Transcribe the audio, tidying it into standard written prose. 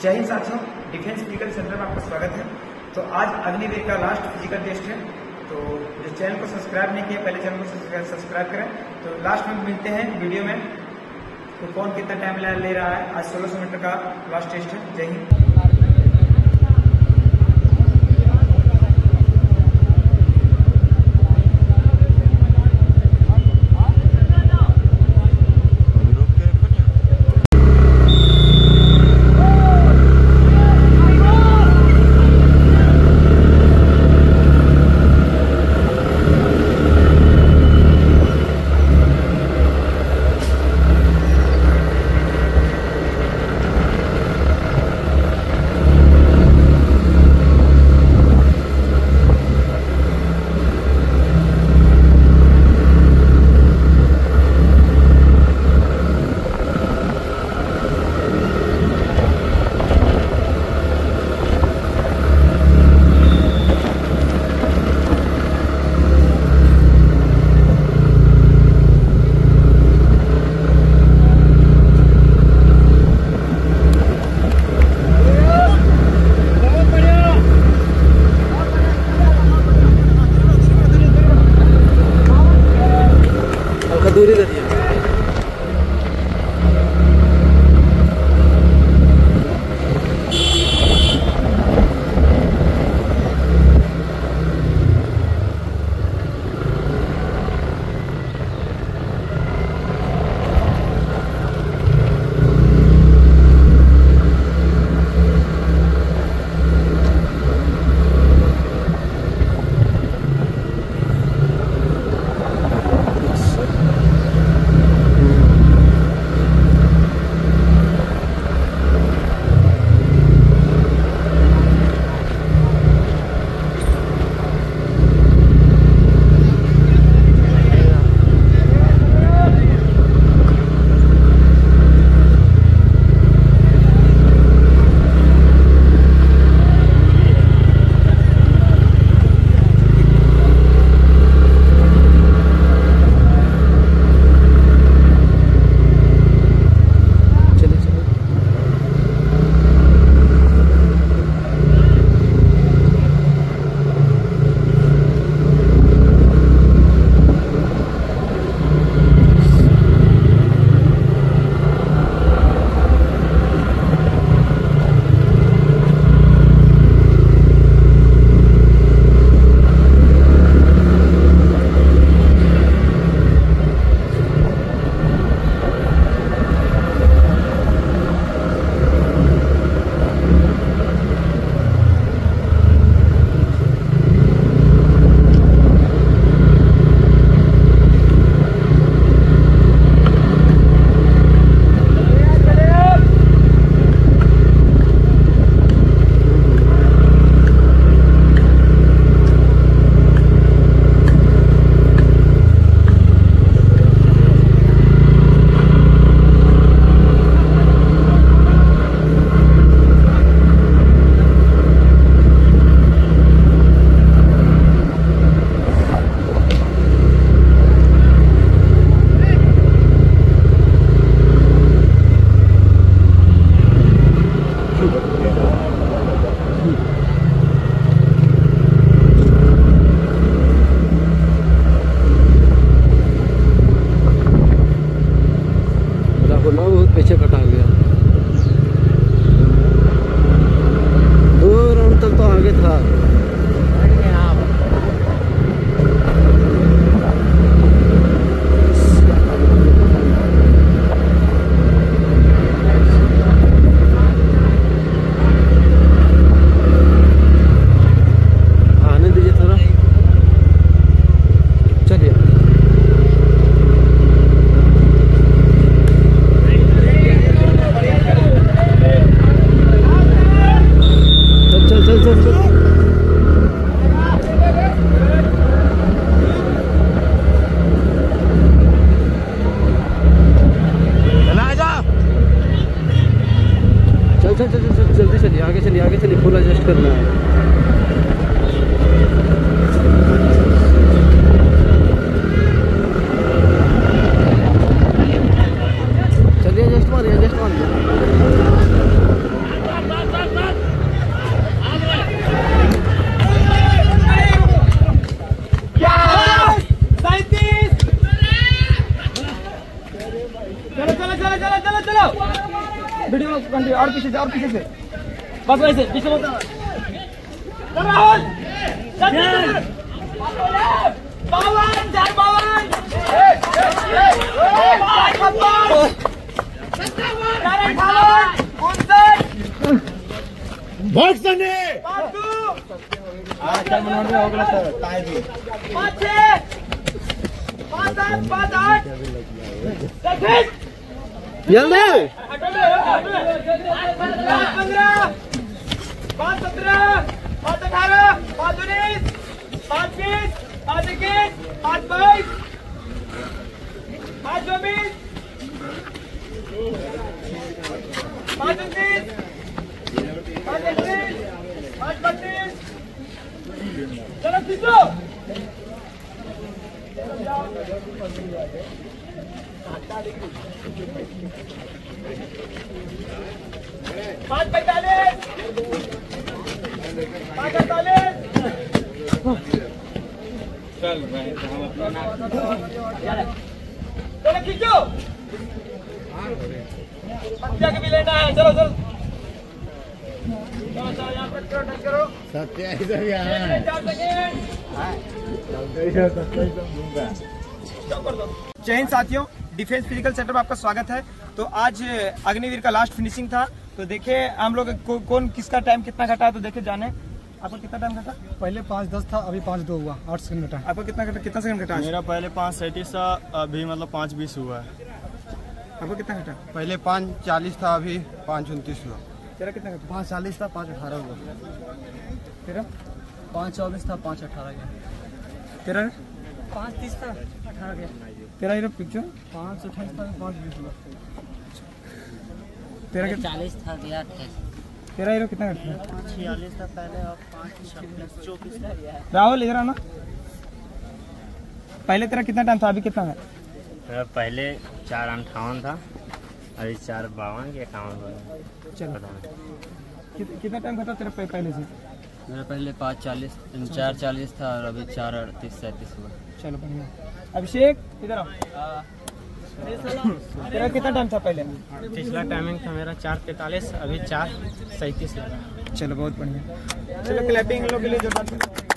जय हिंद साथियों, defence physical centre में आपका स्वागत है। तो आज अग्निवीर का लास्ट फिजिकल टेस्ट है। तो जिस चैनल को सब्सक्राइब नहीं किया पहले चैनल को सब्सक्राइब करें। तो लास्ट में मिलते हैं वीडियो में। तो कौन कितना टाइम ले रहा है, आज 1600 मीटर का लास्ट टेस्ट है। जय हिंद। दूरी कर दिया। जल्दी चलिए, आगे चलिए, आगे चलिए, फुल एडजस्ट करना है। चलिए एडजस्ट मारिए, एडजस्ट मारिए। वीडियो कंटिन्यू, और पीछे से बस वैसे पीछे होता है जल्दी 5 चलो खींचो सत्या के भी लेना है। चलो चलो करो सत्या जय हिंद साथियों, डिफेंस फिजिकल सेंटर में आपका स्वागत है। तो आज अग्निवीर का लास्ट फिनिशिंग था, तो देखिए हम लोग कौन किसका टाइम कितना घटा है। तो देखिए जाने आपको कितना टाइम घटा। पहले 5:10 था, अभी 5:02 हुआ, 8 सेकंड घटा। आपको कितना सेकंड घटा? मेरा पहले 5:37 था, अभी मतलब 5:20 हुआ है। आपको कितना घटा? पहले 5:40 था, अभी 5:29 हुआ। तेरा कितना घटा? 5:40 था, 5:18 हुआ। तेरा 5:24 था, 5:18 गया। तेरा 5:30 था, 18 गया। तेरा ये पिक्चर 5:28 था, 5:20 हुआ। तेरा कितना? 40 था, 28। तेरा ये कितना घटा? 46 था पहले, अब 5:24 था। राहुल इधर आना। पहले तेरा कितना टाइम था, अभी कितना है? तेरा पहले 4:58 था, अभी 4:52 हुआ। चलो कितना टाइम घटा तेरा पहले से? मेरा पहले 4:40 था और अभी 4:38 हुआ। चलो बढ़िया। अभिषेक इधर आओ। तेरा कितना टाइम था पहले? पिछला टाइमिंग था मेरा 4:43, अभी 4:37 हुआ। चलो बहुत बढ़िया। चलो क्लैपिंग लोग के लिए जोरदार।